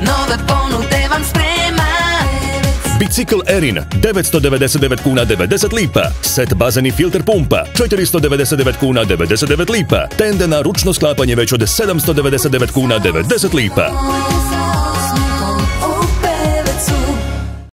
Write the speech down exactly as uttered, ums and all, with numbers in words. nove ponude vam sprema. Bicikl ERIN devetsto devedeset devet kuna devedeset lipa, set bazen i filter pumpa četiristo devedeset devet kuna devedeset devet lipa, tende na ručno sklapanje već od sedamsto devedeset devet kuna devedeset lipa.